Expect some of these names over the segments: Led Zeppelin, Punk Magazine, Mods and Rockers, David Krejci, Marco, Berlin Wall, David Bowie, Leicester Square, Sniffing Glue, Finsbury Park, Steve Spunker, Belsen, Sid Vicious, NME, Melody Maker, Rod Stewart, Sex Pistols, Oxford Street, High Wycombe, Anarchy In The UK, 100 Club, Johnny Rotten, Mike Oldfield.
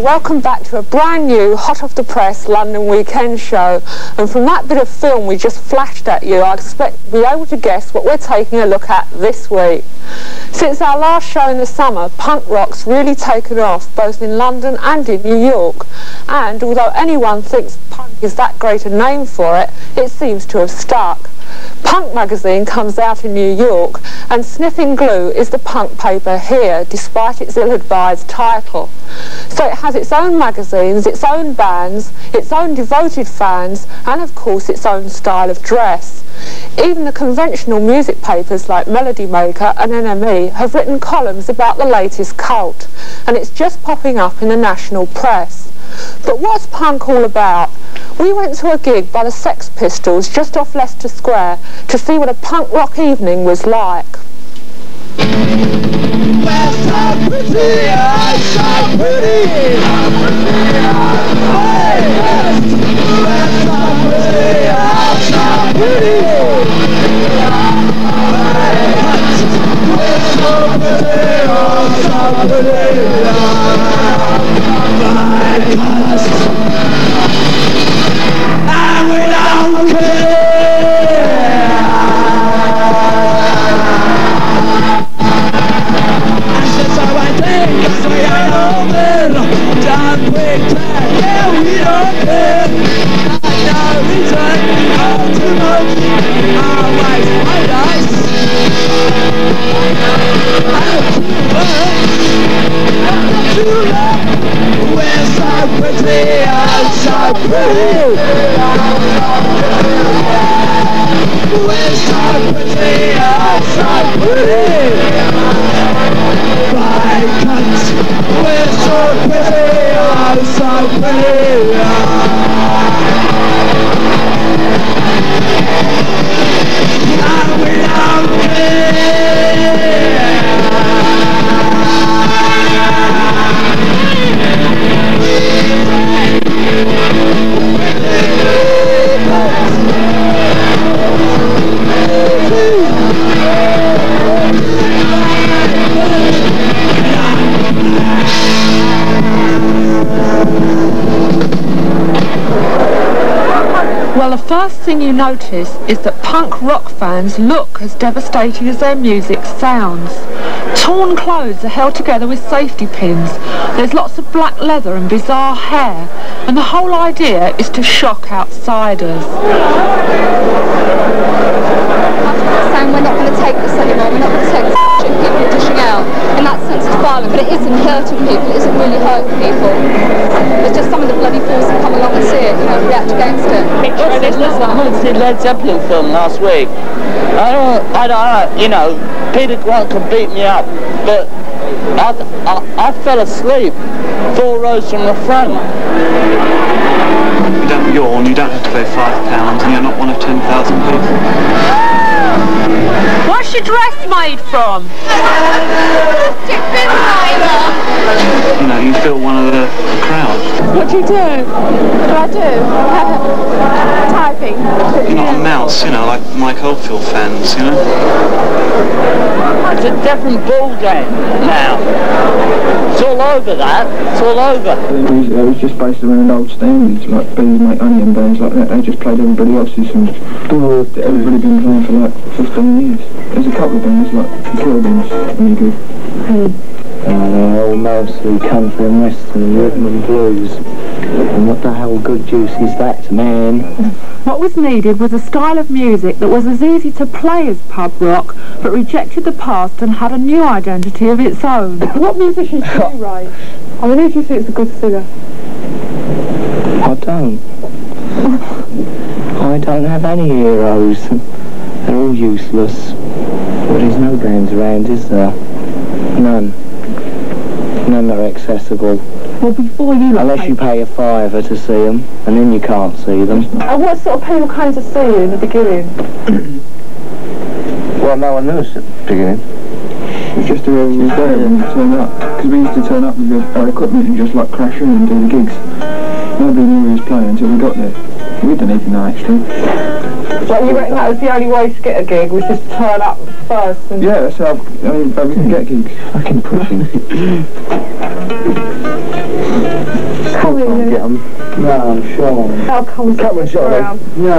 Welcome back to a brand new hot off the press London Weekend show, and from that bit of film we just flashed at you, I expect you'll be able to guess what we're taking a look at this week. Since our last show in the summer, punk rock's really taken off both in London and in New York, and although anyone thinks punk is that great a name for it, it seems to have stuck. Punk Magazine comes out in New York, and Sniffing Glue is the punk paper here, despite its ill-advised title. So it has its own magazines, its own bands, its own devoted fans, and of course its own style of dress. Even the conventional music papers like Melody Maker and NME have written columns about the latest cult, and it's just popping up in the national press. But what's punk all about? We went to a gig by the Sex Pistols just off Leicester Square to see what a punk rock evening was like. We're so pretty, I'm so pretty. We're so pretty, I'm so pretty. We're so pretty, I'm so pretty. My past. And we don't care. Cause we ain't open, don't pretend, yeah we don't care. And no reason, all too much, always made us out too much, too much. We're so pretty, I'm so pretty. We're so pretty, I'm so pretty. We're so pretty, I'm so pretty. And we don't care. Well, the first thing you notice is that punk rock fans look as devastating as their music sounds. Torn clothes are held together with safety pins, there's lots of black leather and bizarre hair, and the whole idea is to shock outsiders. I'm saying we're not going to take this anymore, we're not going to take this and people dishing out. In that sense it's violent, but it isn't hurting people, it isn't really hurting people. It's just some of the bloody fools that come along and see it, you know, react against it. I went to see Led Zeppelin film last week. I don't know, you know, Peter Grant can beat me up, but I fell asleep 4 rows from the front. You don't yawn, you don't have to pay £5, and you're not one of 10,000 people. What's your dress made from? You know, you feel one of the crowd. What do you do? What do I do? Typing. You're not a mouse, you know, like Mike Oldfield fans, you know. It's a different ball game now. It's all over that. It's all over. It was just based around old standards, like bands like Onion bands like that. They just played everybody else's and everybody been playing for like 15 years. There's a couple of bands like the Killer Bees, really good. They all mostly come from Western rhythm and blues. And what the hell good juice is that, man? What was needed was a style of music that was as easy to play as pub rock, but rejected the past and had a new identity of its own. What musicians do you write? I mean, who do you think is a good singer? I don't. I don't have any heroes. They're all useless. But there's no bands around, is there? None. None are accessible. Well, before you... Unless you pay a fiver to see them, and then you can't see them. And what sort of people came to see you in the beginning? Well, no one knew us at the beginning. It's just whoever was there and turn up. Because we used to turn up with our equipment and just, like, crash in and do the gigs. Nobody knew we was playing until we got there. We didn't even know, actually. Well, you reckon that was the only way to get a gig, was just turn up first? And yeah, that's how we can get gigs. Fucking pushing. Come in, get them. No, I'm sure. How come we shot around? No.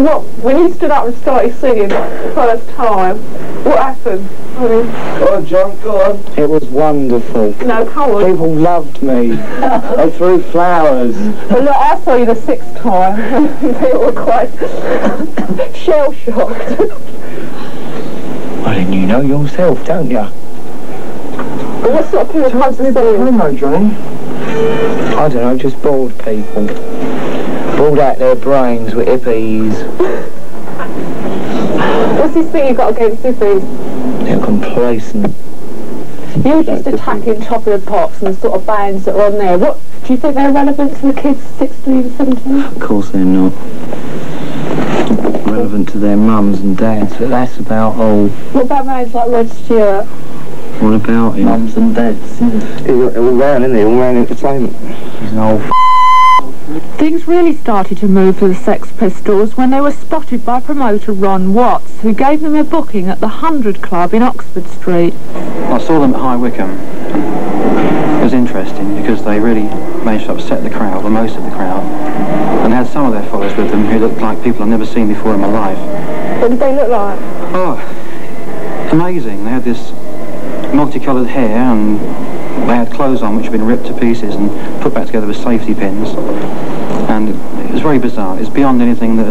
What, when you stood up and started singing the first time, what happened? I mean, go on, John, go on. It was wonderful. No, come on. People loved me. I threw flowers. Well, look, I saw you the sixth time. People were quite shell-shocked. Well, then you know yourself, don't you? Well, what sort of people comes to see you? I don't know, just bored people. Bored out their brains with hippies. What's this thing you've got against hippies? They're complacent. You were just attacking Top of the Pops and the sort of bands that are on there. What do you think they're relevant to the kids 16, 17? Of course they're not. Relevant to their mums and dads, but that's about all. What about bands like Rod Stewart? What about him? Mums and dads. Yeah. He's all round, isn't he? All round entertainment. He's an old f***. Things really started to move for the Sex Pistols when they were spotted by promoter Ron Watts, who gave them a booking at the 100 Club in Oxford Street. I saw them at High Wycombe. It was interesting because they really managed to upset the crowd, or most of the crowd, and had some of their followers with them who looked like people I've never seen before in my life. What did they look like? Oh, amazing. They had this multicoloured hair and they had clothes on which had been ripped to pieces and put back together with safety pins. And it was very bizarre. It's beyond anything that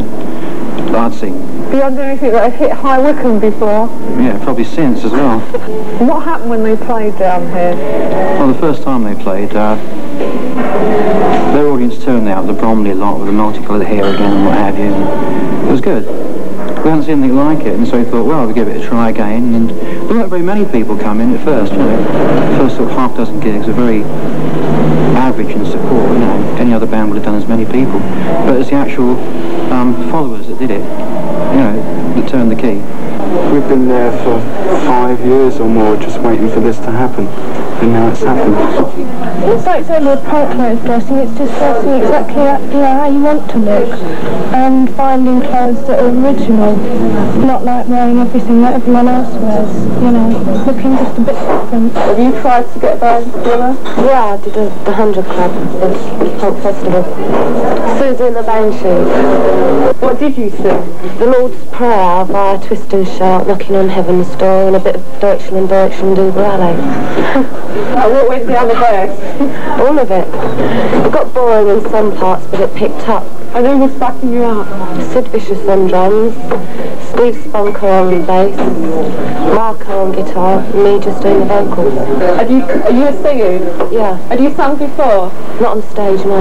I'd seen. Beyond anything that had hit High Wycombe before? Yeah, probably since as well. And what happened when they played down here? Well, the first time they played, their audience turned out, the Bromley lot with the multicoloured hair again and what have you. And it was good. We hadn't seen anything like it, and so we thought, well, we'll give it a try again. And there weren't very many people come in at first, you know. The first sort of half dozen gigs were very average in support, you know. Any other band would have done as many people. But it's the actual followers that did it, you know, that turned the key. We've been there for 5 years or more, just waiting for this to happen. And now it's happened. It's like it's only a part clothes dressing, it's just dressing exactly how you want to look. And finding clothes that are original. Not like wearing everything that everyone else wears. You know, looking just a bit different. Have you tried to get by dinner? Yeah, I did the 100 Club at Punk Festival. Susie and the Banshee. What did you sing? The Lord's Prayer by Twist and Shout, Knocking on Heaven's Door, and a bit of Deutschland and Deutschland do ballet. What went down the verse? All of it. It got boring in some parts, but it picked up. And who was backing you up? Sid Vicious on drums, Steve Spunker on bass, Marco on guitar, and me just doing the vocals. Are you a singer? Yeah. Had you sung before? Not on stage, no.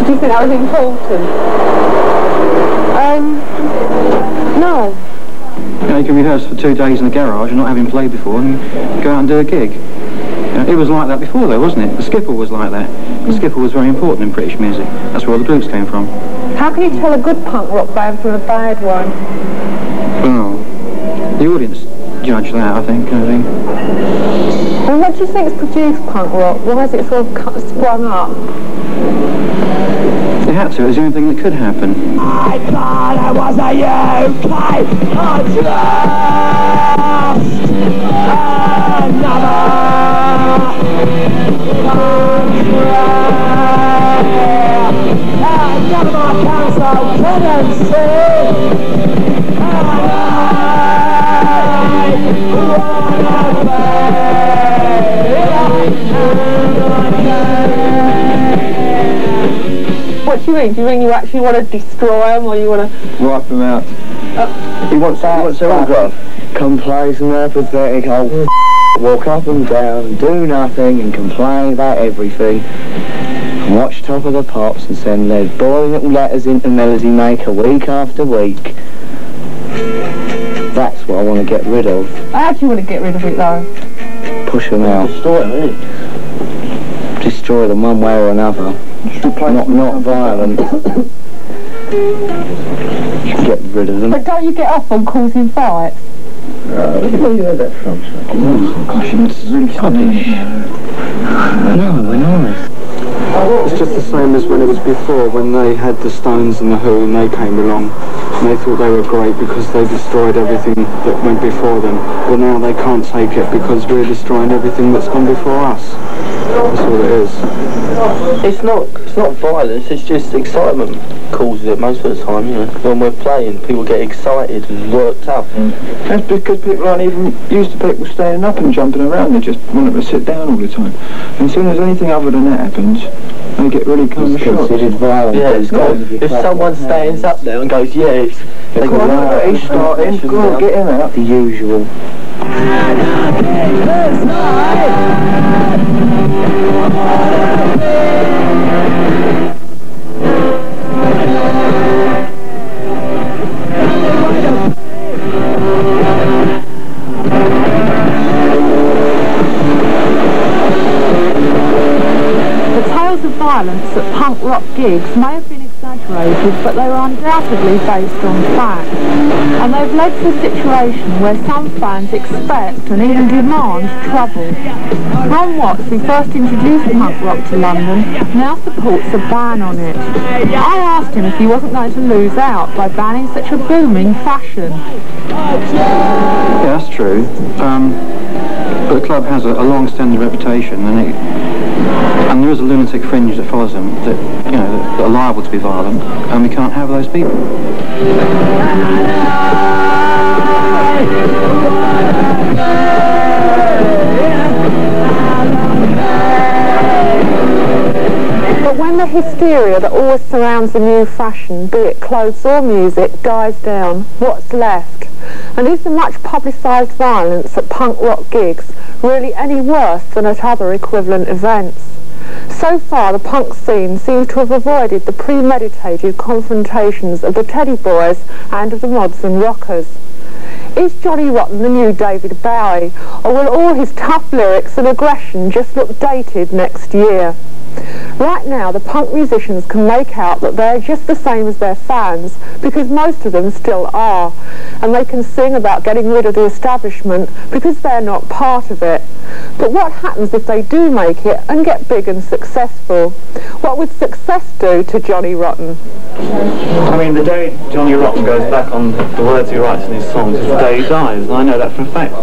Did you think that was important? No. You know, you can rehearse for 2 days in the garage and not having played before and go out and do a gig. It was like that before though, wasn't it? The skipper was like that. The skipper was very important in British music. That's where all the blues came from. How can you tell a good punk rock band from a bad one? Well, the audience judge that, I think, kind of thing. And what do you think has produced punk rock? Why has it sort of sprung up? It had to. It was the only thing that could happen. I thought I was a UK another. I What do you mean? Do you mean you actually want to destroy them, or you want to... wipe them out. He wants their autograph. Complains and they're pathetic. I'll walk up and down, do nothing, and complain about everything. Watch Top of the Pops and send their boring little letters into Melody Maker week after week. That's what I want to get rid of. I actually want to get rid of it though. Push them out. Destroy them, eh? Destroy them one way or another. Not violent. Get rid of them. But don't you get off on causing fights? Where you heard that from, sir? Oh, gosh, it's really rubbish. No, they're nice. It's just the same as when it was before, when they had the Stones and the Who and they came along and they thought they were great because they destroyed everything that went before them. Well, now they can't take it because we're destroying everything that's gone before us. That's all it is. It's not violence, it's just excitement causes it most of the time, you know. When we're playing, people get excited and worked up. That's because people aren't even used to people staying up and jumping around, they just want to sit down all the time. And as soon as anything other than that happens, they get really kind of shocked. Yeah, it's good. If someone stands up there and goes, yeah, it's... They go, oh, he's starting, go on, get him out. The usual. Violence at punk rock gigs may have been exaggerated, but they were undoubtedly based on fact, and they've led to a situation where some fans expect and even demand trouble. Ron Watts, who first introduced punk rock to London, now supports a ban on it. I asked him if he wasn't going to lose out by banning such a booming fashion. Yeah, that's true, but the club has a long-standing reputation, and there is a lunatic fringe that follows them that are liable to be violent, and we can't have those people. But when the hysteria that always surrounds a new fashion, be it clothes or music, dies down, what's left? And is the much publicised violence at punk rock gigs really any worse than at other equivalent events? So far, the punk scene seems to have avoided the premeditated confrontations of the Teddy Boys and of the Mods and Rockers. Is Johnny Rotten the new David Bowie, or will all his tough lyrics and aggression just look dated next year? Right now, the punk musicians can make out that they're just the same as their fans, because most of them still are, and they can sing about getting rid of the establishment because they're not part of it. But what happens if they do make it and get big and successful? What would success do to Johnny Rotten? I mean, the day Johnny Rotten goes back on the words he writes in his songs is the day he dies, and I know that for a fact.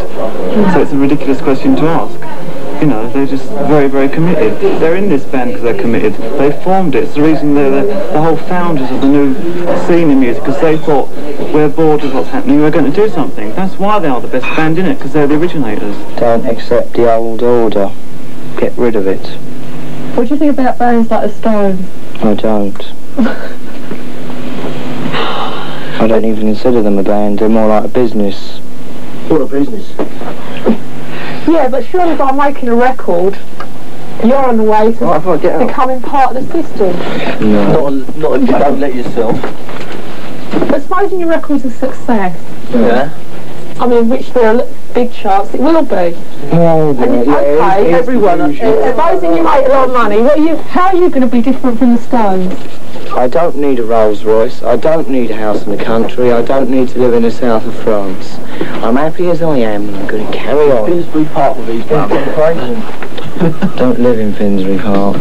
So it's a ridiculous question to ask. You know, they're just very, very committed. They're in this band because they're committed. They formed it. It's the reason they're the whole founders of the new scene in music, because they thought, we're bored with what's happening, we're going to do something. That's why they are the best band in it, because they're the originators. Don't accept the old order. Get rid of it. What do you think about bands like The Stone? I don't. I don't even consider them a band. They're more like a business. What a business. Yeah, but surely by making a record, you're on the way to becoming part of the system. No. Not if you don't let yourself. But supposing your record's a success. Yeah. I mean, which there are big chance it will be. Oh, and okay, everyone. Supposing you make a lot of money, how are you going to be different from the Stones? I don't need a Rolls Royce. I don't need a house in the country. I don't need to live in the south of France. I'm happy as I am, and I'm going to carry on. Finsbury Park with these people. Don't live in Finsbury Park.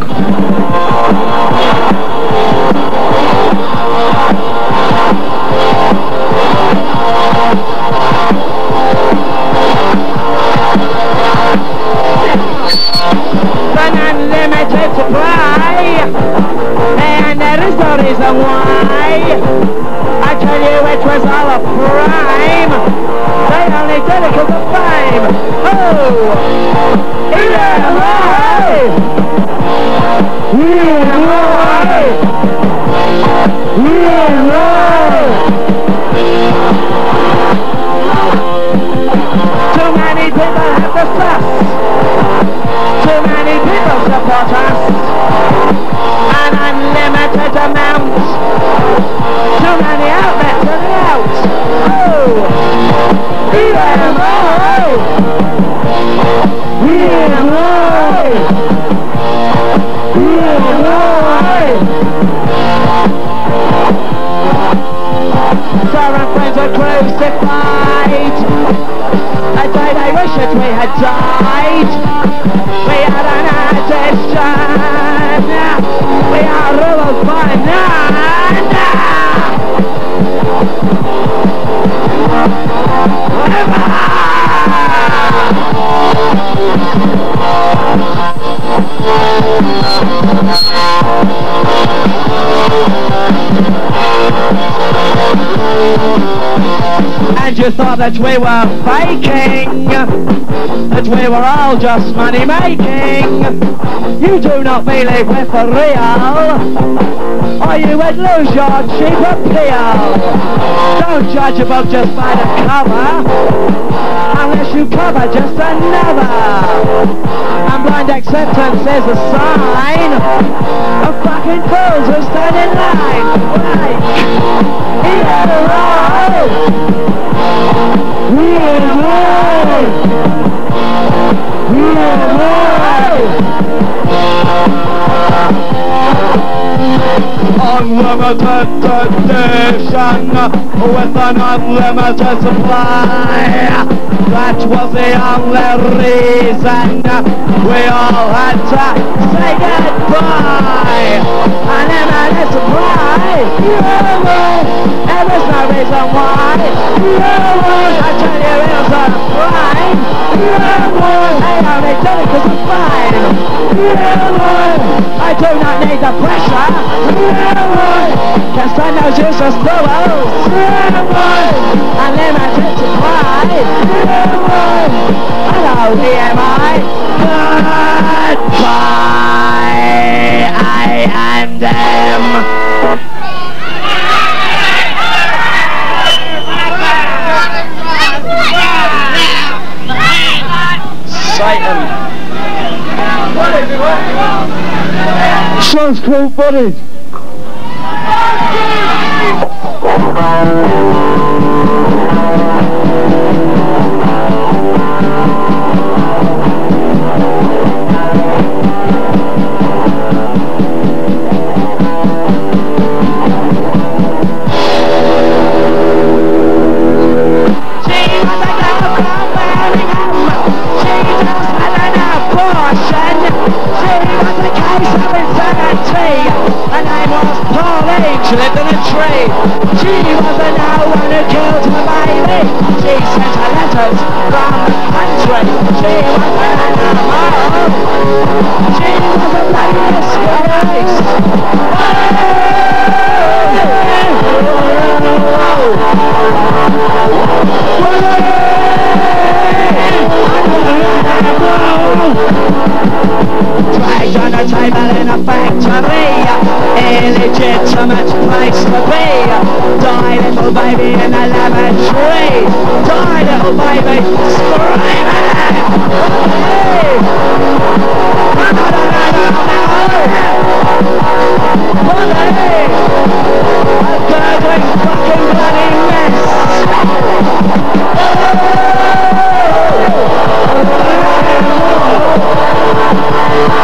Unlimited supply, and there is no reason why. I tell you, it was all a crime. They only did it 'cause of fame. Oh, EMI! EMI! support us, an unlimited amount. Too many outlets are out. Oh, EMI. Sarah friends are crucified. I died, I wish that we had died. We are an addiction. We are ruled by none. And you thought that we were faking, that we were all just money making. You do not believe we're for real, or you would lose your cheap appeal. Don't judge a book just by the cover, unless you cover just another. And blind acceptance is a sign of fucking fools who stand in line. Like, unlimited edition with an unlimited supply. That was the only reason we all had to say goodbye. And then I had to cry. There was no reason why. I tell you it was a crime. I only did it because I'm fine. I do not need the pressure. Cause I know you're just fools. And then I had to cry. Hello, EMI. Goodbye. I am them. Satan. Sounds cold bodies. Lived in a tree. She was an owl who killed her baby. She sent her letters from the country. She was an animal. She was a bloody disgrace. Dragged on a table in a factory. Illegitimate place to be. Die little baby in the lavatory. Die little baby screaming. A burgling fucking bloody mess. Baby, it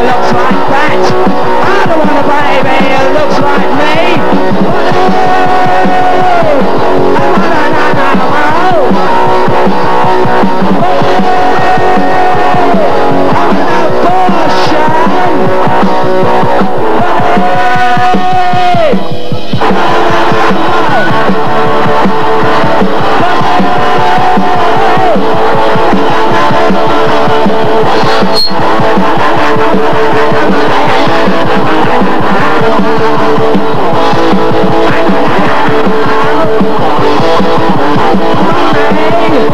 looks like that. I don't want a baby, it looks like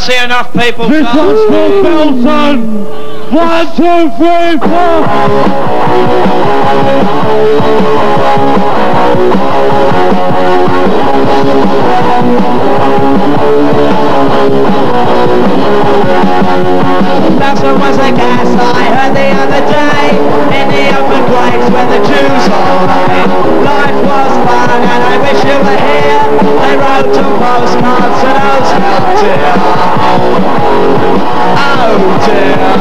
See enough people. This one's for Belsen. 1, 2, 3, 4. Belsen was a gas I heard the other day in the open place where the Jews all died. Life was fun and I wish you were here. They wrote to postcards and oh dear. Oh dear.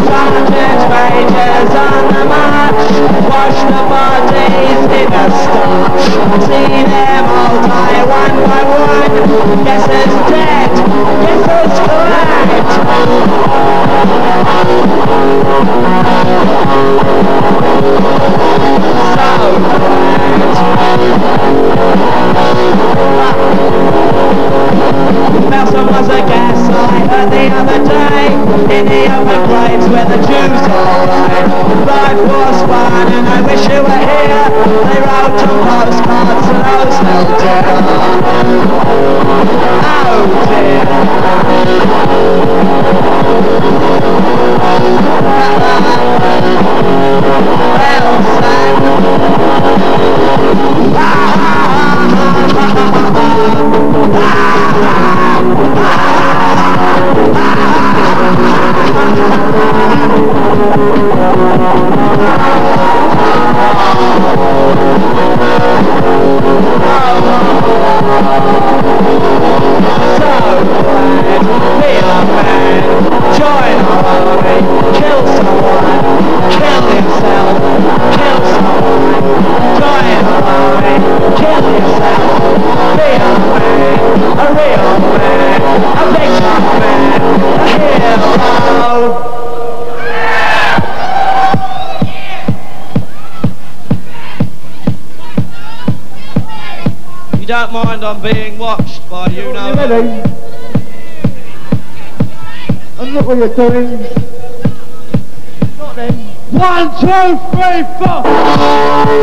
Sergeant majors on the march, wash the bodies in a starch. See them all die one by one. Guess who's dead? Guess who's correct? So Belsen was a gas I heard the other day in the open graves where the Jews all died. Life was fun and I wish you were here. They wrote to postcards and oh so dear. Oh dear. Don't mind I'm being watched by you now. And look what you're doing. Not then. 1, 2, 3, 4. I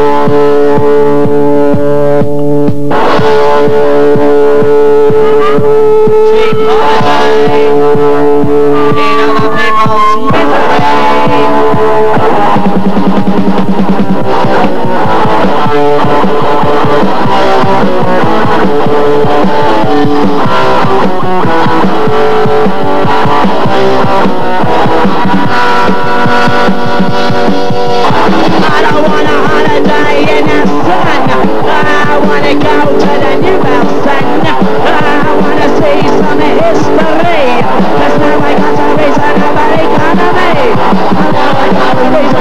don't want a holiday in the sun. I want to go to the new Belsen. I want to see some history. There's no way got a reason about economy. I was waiting for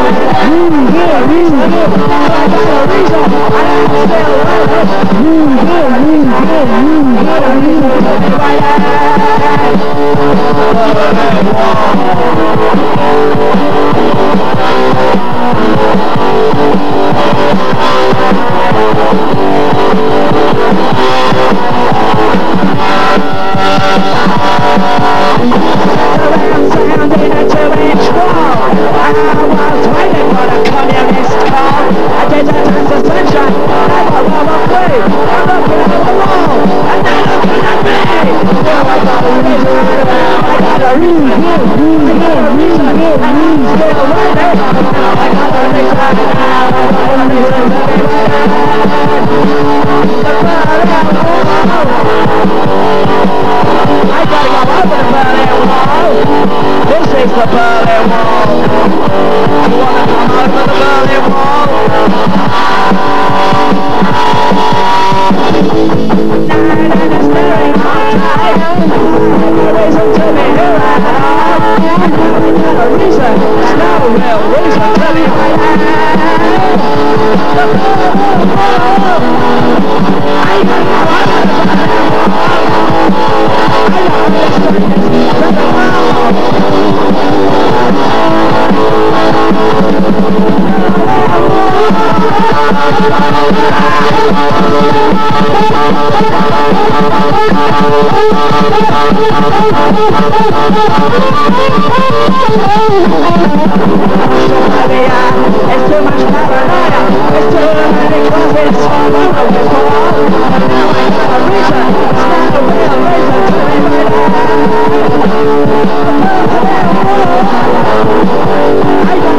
the communist call. I didn't This is the Berlin Wall. You wanna come over the Berlin Wall? Night in a staring hot night. Listen to me, here I am. Not a reason, there's no real reason to be right now. The Berlin Wall. I gotta go over the Berlin Wall. I know this thing is Berlin Wall. It's too much paranoia. It's too many closets. Now I got a reason. It's not a real reason to be right now. I don't know how to burn it. I don't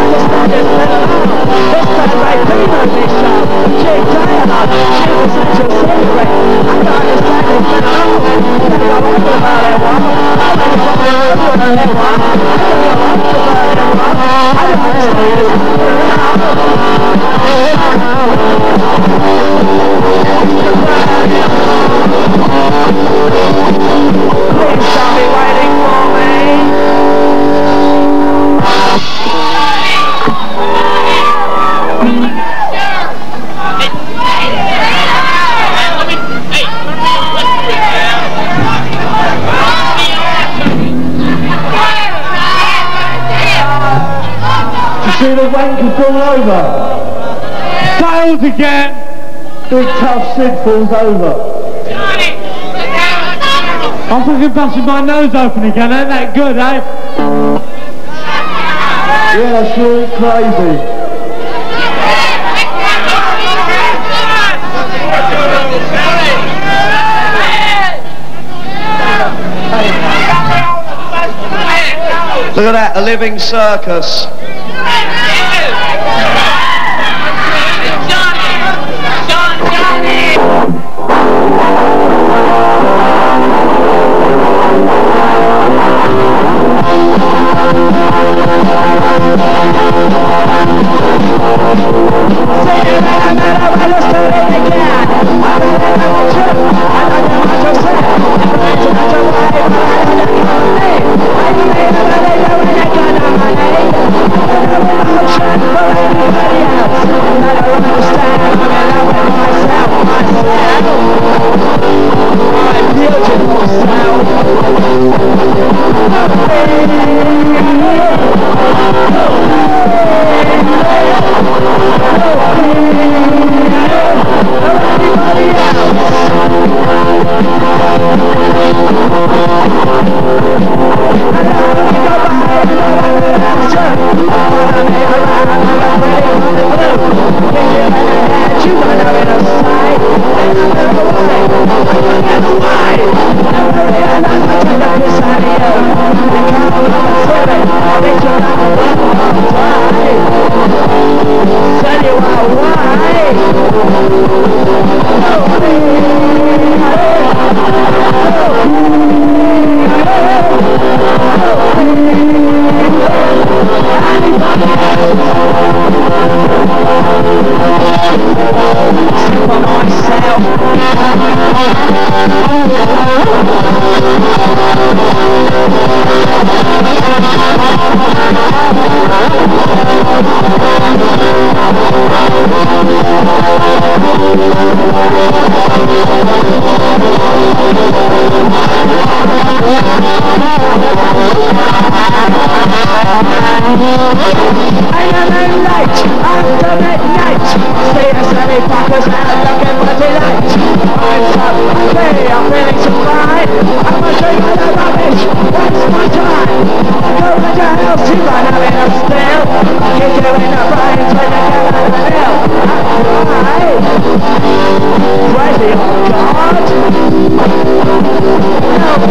understand it at all. This time I frequently shout. She's dialogue. She was such a secret. I don't understand it at all. Never want to burn it one. Failed again. Big tough Sid falls over. I'm fucking busting my nose open again, ain't that good, eh? Yeah, sure, crazy. Look at that, a living circus. Help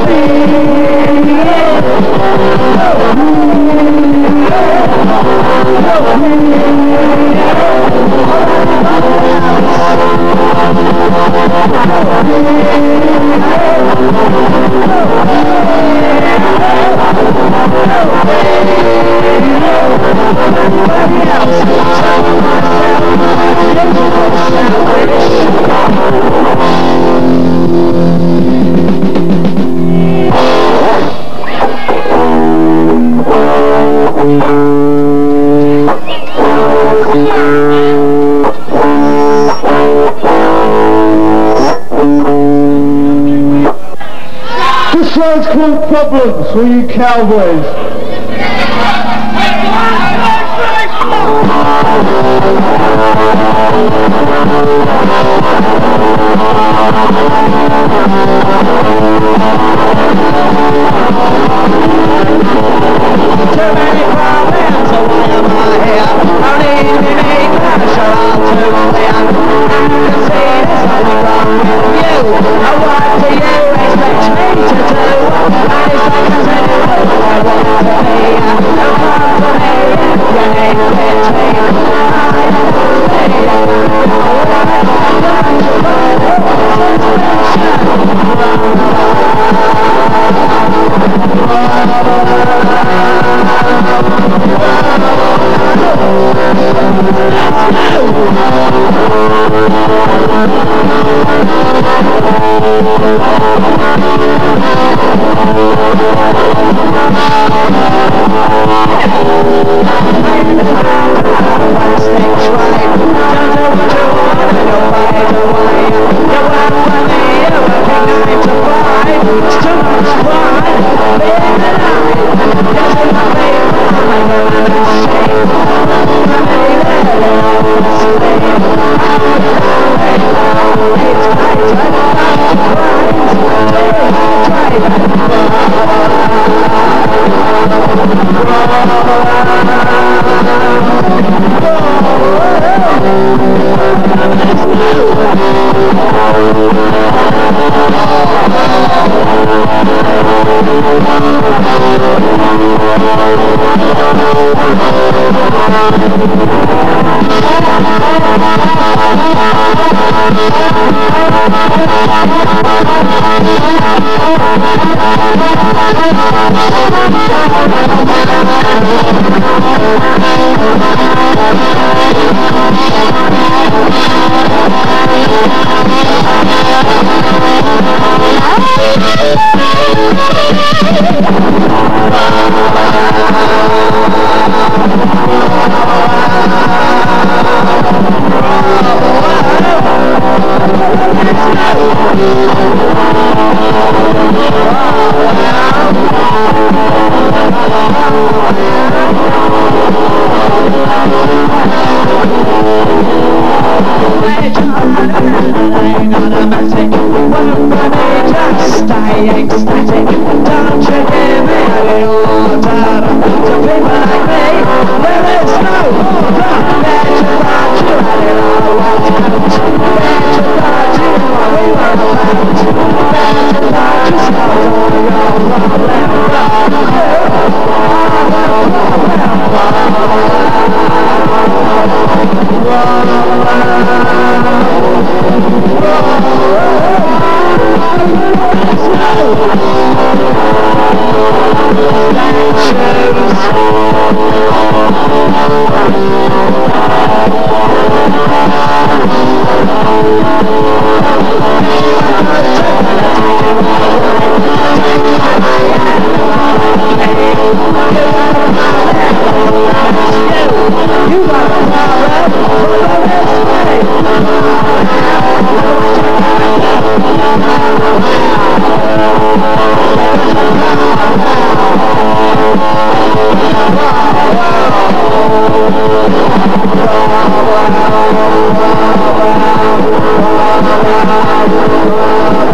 me! Problems for you cowboys. Too many problems away up my head. Only me need pressure all too thin. The scene is only wrong with you. Now what do you expect me to do?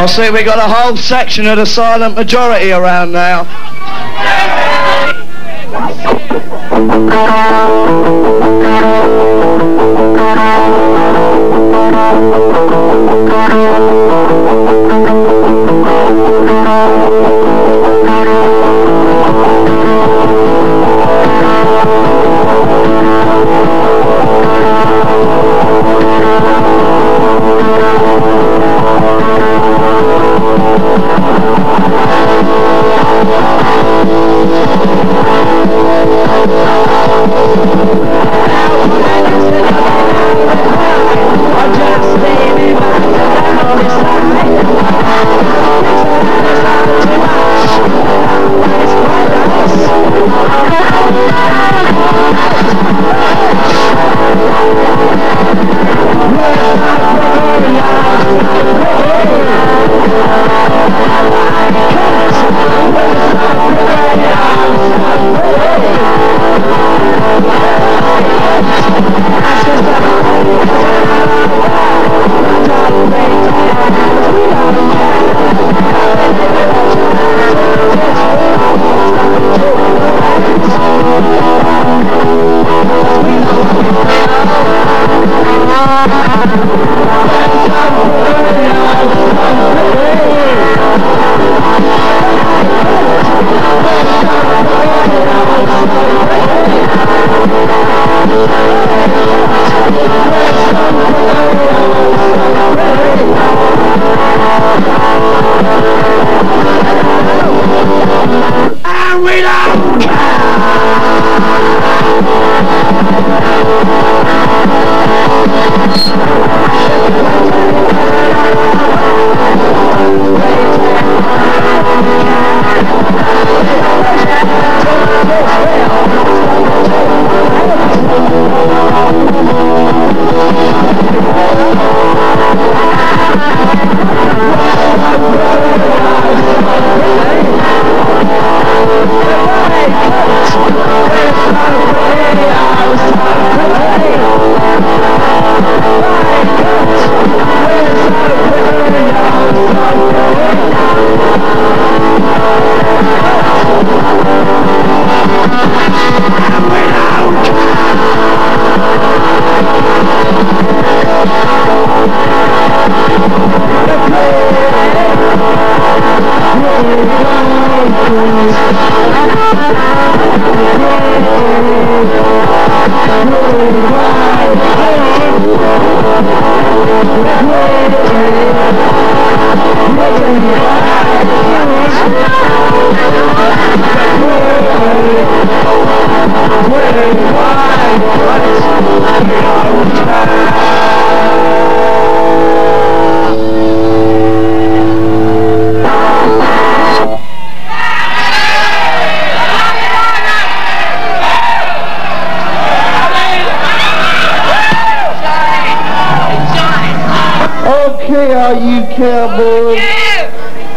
I see we got a whole section of the silent majority around now.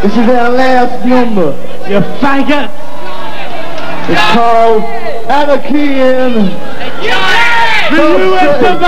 This is our last number, you faggot. It's called Anarchy in the U.S. of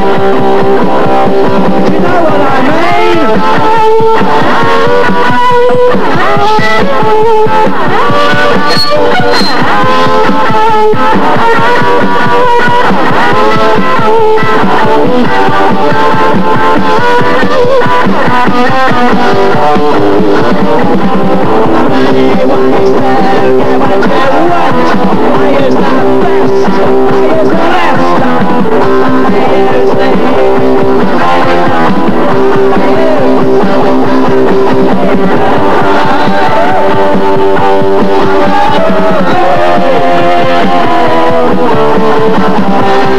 You know what I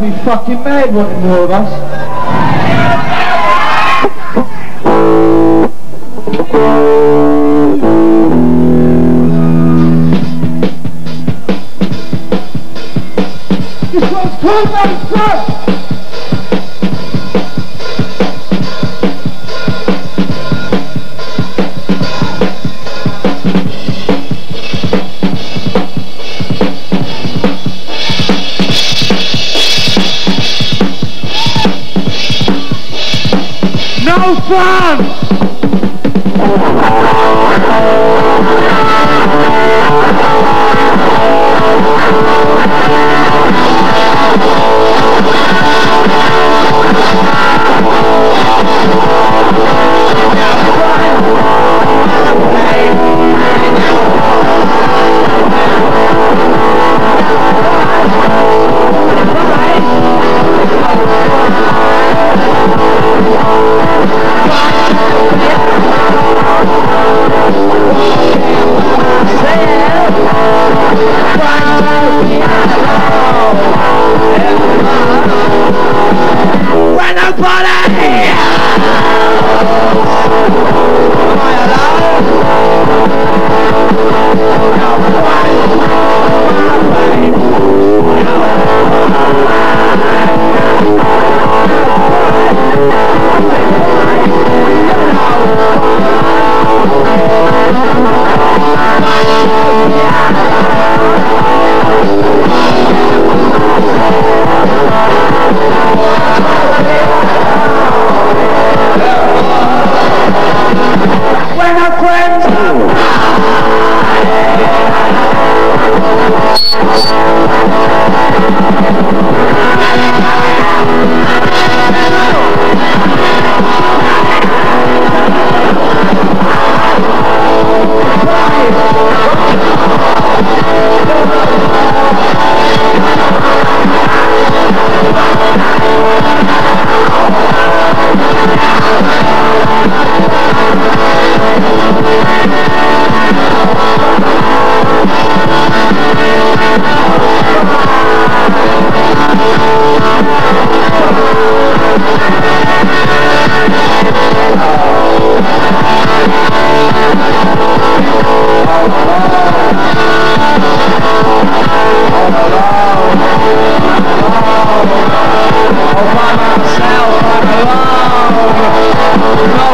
mean? Fucking mad wanting more of us. This one's called Mad Club!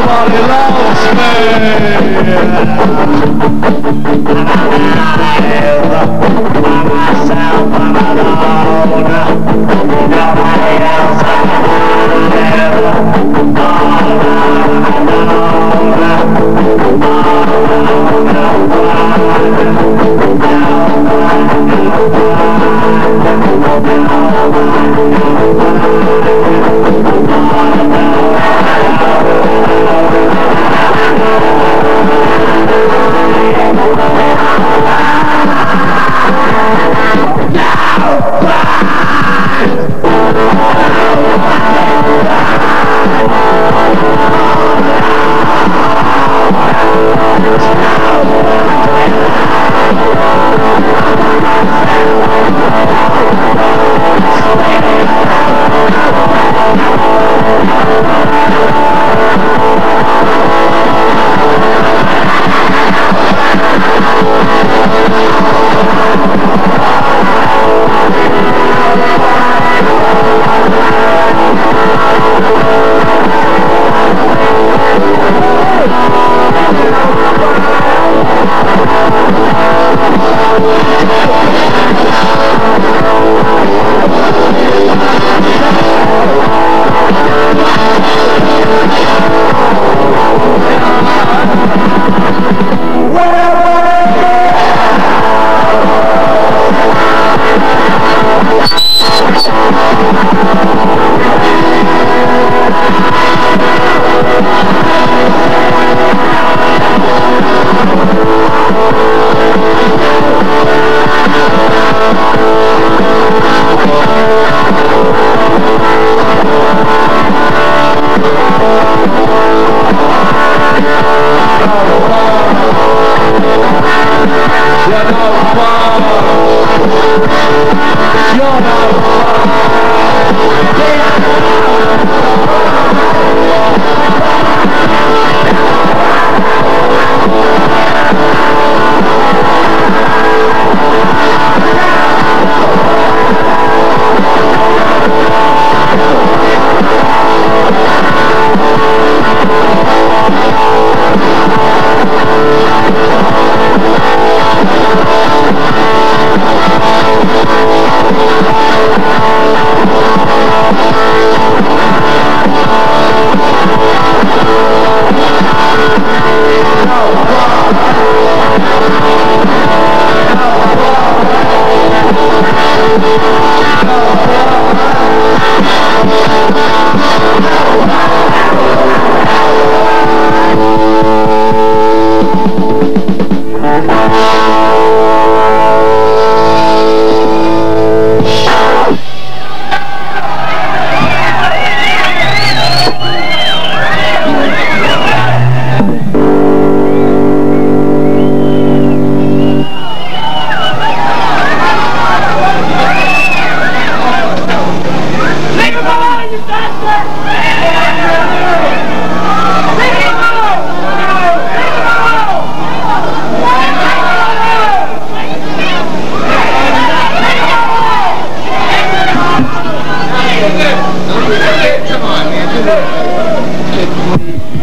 nobody loves me. And I live by myself and alone. Nobody else I live Come on, man.